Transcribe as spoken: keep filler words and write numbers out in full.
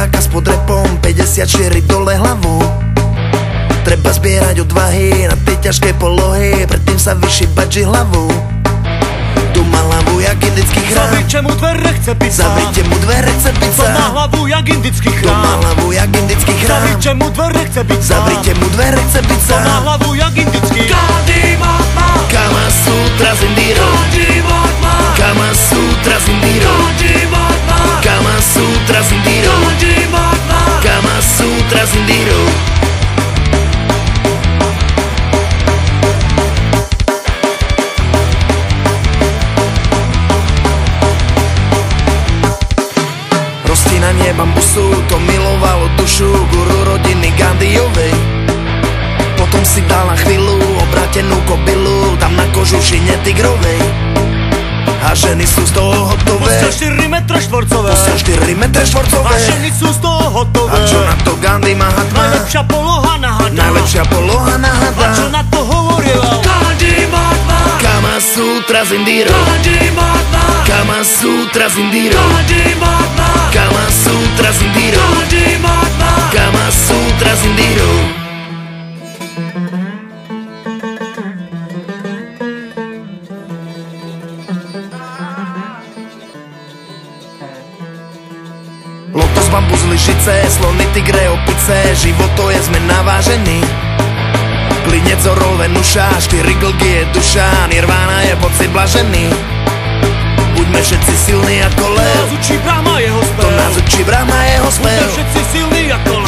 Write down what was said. majáka s podrepom, päťdesiat štyri dole hlavu. Treba zbierať odvahy na tie ťažké polohy, predtým sa vyšibať ži hlavu. Tu má hlavu jak indický chrám, zavriete mu dvere chce pizza. Zavriete mu dvere chce pizza. To má hlavu jak indický chrám, to má hlavu jak indický chrám. Zavriete mu dvere chce pizza. Zavriete mu dvere chce pizza. To má hlavu jak indický. Gándhí Mahátma, Kamasútra z Indíra. Gándhí Mahátma, Kamasútra z Indíra. Gándhí Mahátma, Kamasútra z Indíra. Gándhí Mahátma, Kamasútra z Indíra. Rostlinanie bambusu, to milovalo dušu Guru rodiny Gándhijovej. Potom si dal na chvíľu obrátenú kobylu, tam na kožušine tigrovej. A ženy sú z toho hotové, osem štyri metre štvorcové, osem štyri metre štvorcové. A ženy sú z toho hotové. A čo na to Gándhí Mahátma? Najlepšia poloha na hada, najlepšia poloha na hada. A čo na to hovorila Gándhí Mahátma? Kamasútra z Indíra. Gándhí Mahátma, Kamasútra z Indíra. Gándhí Mahátma, Kamasútra z Indíra. Gándhí Mahátma, Kamasútra z Indíra. Bambus, lišice, slony, tigre, opice, život to je zmena vážený. Klinec, orol, Venuša, štyri glgy je duša, Nirvána je pocit blažený. Buďme všetci silní ako lev, to nás učí Brahma jeho spev. Buďme všetci silní ako lev.